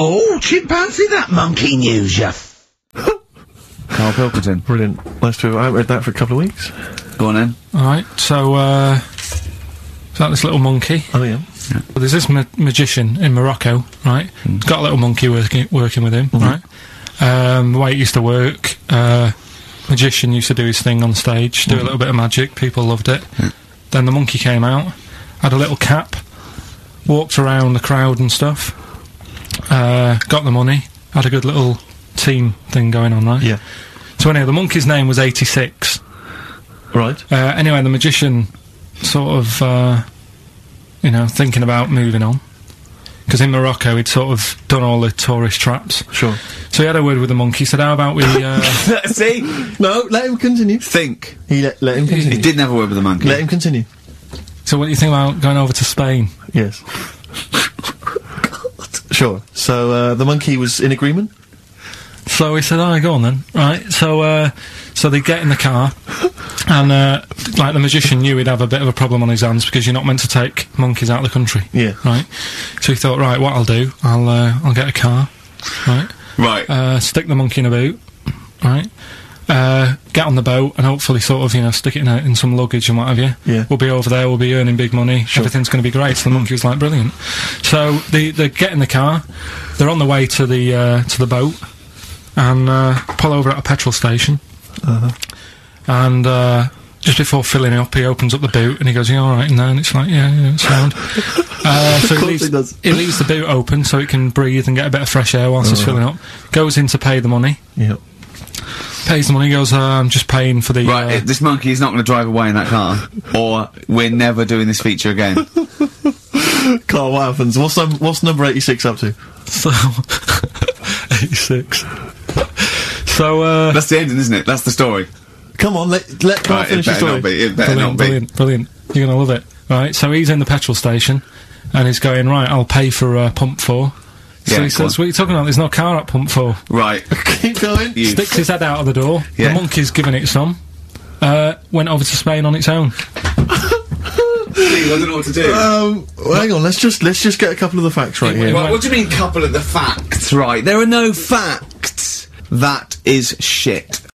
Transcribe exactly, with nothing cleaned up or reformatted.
Oh, chimpanzee, that Monkey News, you f- Carl Pilkington. Brilliant. Nice to have, I haven't read that for a couple of weeks. Go on then. Alright, so, uh... is that this little monkey? Oh, yeah. yeah. Well, there's this ma magician in Morocco, right? Mm. He's got a little monkey working working with him, mm-hmm. right? Um, the way it used to work, uh... magician used to do his thing on stage, do mm-hmm. a little bit of magic, people loved it. Yeah. Then the monkey came out, had a little cap, walked around the crowd and stuff, uh, got the money, had a good little team thing going on, right? Yeah. So anyway, the monkey's name was eighty-six. Right. Uh, anyway, the magician sort of, uh, you know, thinking about moving on. Because in Morocco, he'd sort of done all the tourist traps. Sure. So he had a word with the monkey, said, how about we, uh... See? No, let him continue. Think. He let, let him continue. He didn't have a word with the monkey. Let him continue. So what do you think about going over to Spain? Yes. God. Sure. So, uh, the monkey was in agreement? So he said, alright, go on then. Right, so, uh, so they get in the car, and, uh, like, the magician knew he'd have a bit of a problem on his hands because you're not meant to take monkeys out of the country. Yeah. Right? So he thought, right, what I'll do, I'll, uh, I'll get a car, right? Right. Uh, stick the monkey in a boot, right? Uh, get on the boat and hopefully sort of, you know, stick it in, a, in some luggage and what have you. Yeah. We'll be over there, we'll be earning big money, sure. everything's gonna be great. So the monkey was like, brilliant. So, they, they get in the car, they're on the way to the, uh, to the boat, and uh, pull over at a petrol station, uh-huh. and uh, just before filling it up, he opens up the boot and he goes, "You all right in there?" And it's like, "Yeah, yeah, it's sound." uh, so he leaves, he, does. he leaves the boot open so it can breathe and get a bit of fresh air whilst all it's right. filling up. Goes in to pay the money. Yep. Pays the money. Goes, uh, "I'm just paying for the." Right, uh, it, this monkey is not going to drive away in that car, or we're never doing this feature again. Carl, what happens? What's num what's number eighty-six up to? So eighty-six. So, uh... that's the ending, isn't it? That's the story. Come on, let, let Carl right, finish the story. It better not be, it better brilliant, not be. Brilliant, brilliant. You're gonna love it. Right, so he's in the petrol station, and he's going, right, I'll pay for, uh, pump four. So yeah, he says, on. What are you talking about? There's no car at pump four. Right. Keep going. You sticks his head out of the door. Yeah. The monkey's giving it some. Uh, went over to Spain on its own. I don't know what to do. Um, well, hang on, let's just, let's just get a couple of the facts right yeah, here. Right, what do you mean, couple of the facts? Right, there are no facts. That is shit.